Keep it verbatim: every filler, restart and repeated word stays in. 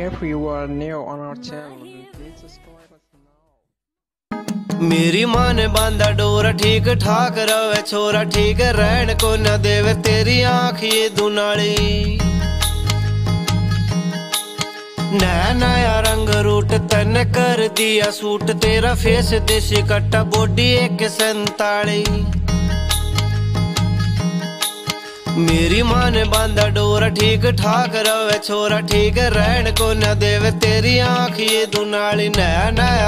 If you are new on our channel, please subscribe us now. मेरी माँ ने बांधा डोरा ठीक ठाक रवे छोरा ठीक रहन को न देवे तेरी आँख ये दुनाली नया नया रंग रूट तन कर दिया सूट तेरा फेस देसी कट्टा बॉडी एक संताली मेरी माँ ने बांधा डोरा ठीक ठाक रवे छोरा ठीक रहन को न देवे तेरी आँख ये दुनाली नया नया